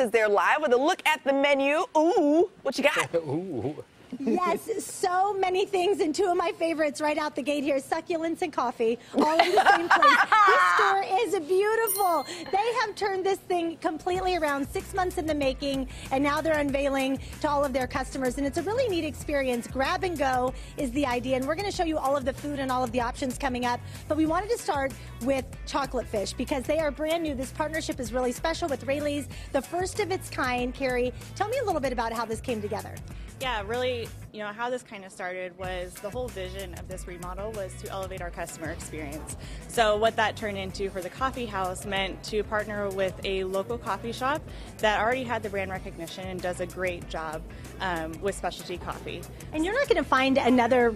is there live with a look at the menu. Ooh, what you got? Ooh. Yes, so many things, and two of my favorites right out the gate here, succulents and coffee, all in the same place. This store is beautiful. They have turned this thing completely around, 6 months in the making, and now they're unveiling to all of their customers, and it's a really neat experience. Grab and go is the idea, and we're going to show you all of the food and all of the options coming up, but we wanted to start with Chocolate Fish because they are brand new. This partnership is really special with Raley's, the first of its kind. Carrie, tell me a little bit about how this came together. Yeah, really, you know, how this kind of started was the whole vision of this remodel was to elevate our customer experience. So what that turned into for the coffee house meant to partner with a local coffee shop that already had the brand recognition and does a great job with specialty coffee. And you're not going to find another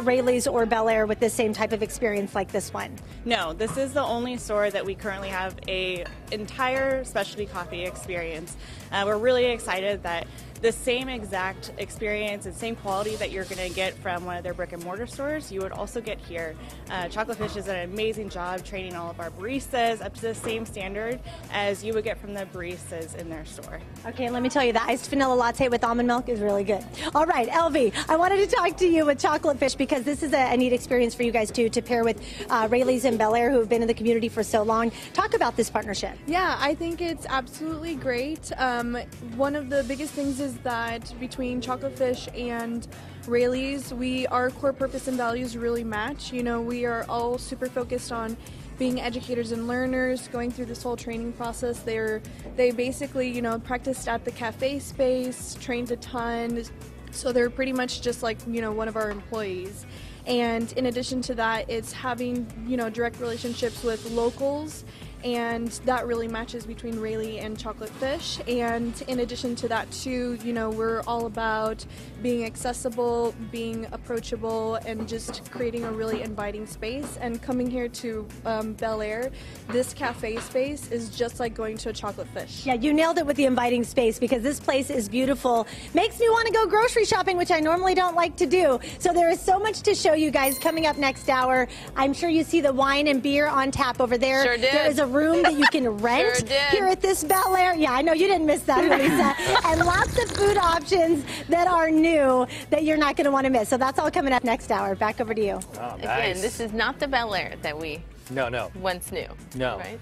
Raley's or Bel Air with the same type of experience like this one. No, this is the only store that we currently have an entire specialty coffee experience. We're really excited that the same exact experience and same quality that you're going to get from one of their brick and mortar stores, you would also get here. Chocolate Fish does an amazing job training all of our baristas up to the same standard as you would get from the baristas in their store. Okay, let me tell you, the iced vanilla latte with almond milk is really good. All right, Elvi, I wanted to talk to you with Chocolate Fish because this is a neat experience for you guys too, to pair with Raley's and Bel Air, who have been in the community for so long. Talk about this partnership. Yeah, I think it's absolutely great. One of the biggest things is that between Chocolate Fish and Raley's, our core purpose and values really match. You know, we are all super focused on being educators and learners, going through this whole training process. They basically, you know, practiced at the cafe space, trained a ton, so they're pretty much just like, you know, one of our employees. And in addition to that, it's having, you know, direct relationships with locals, and that really matches between Raley and Chocolate Fish. And in addition to that too, you know, we're all about being accessible, being approachable, and just creating a really inviting space. And coming here to Bel Air, this cafe space is just like going to a Chocolate Fish. Yeah, you nailed it with the inviting space, because this place is beautiful. Makes me want to go grocery shopping, which I normally don't like to do. So there is so much to show you guys coming up next hour. I'm sure you see the wine and beer on tap over there. Sure did. There is a room that you can rent here at this Bel Air. Yeah, I know you didn't miss that, Lisa. And lots of food options that are new that you're not going to want to miss. So that's all coming up next hour. Back over to you. Oh, nice. Again, this is not the Bel Air that we once knew. No. Right?